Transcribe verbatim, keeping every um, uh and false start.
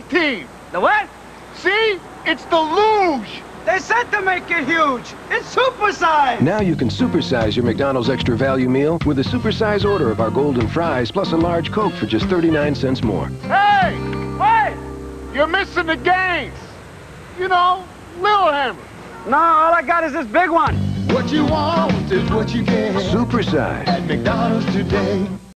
perfect team. The what? See? It's the luge. They said to make it huge. It's supersized. Now you can supersize your McDonald's Extra Value meal with a supersized order of our golden fries plus a large Coke for just thirty-nine cents more. Hey! Wait! You're missing the games. You know, Little Hammer. No, all I got is this big one. What you want is what you get. Supersize. At McDonald's today.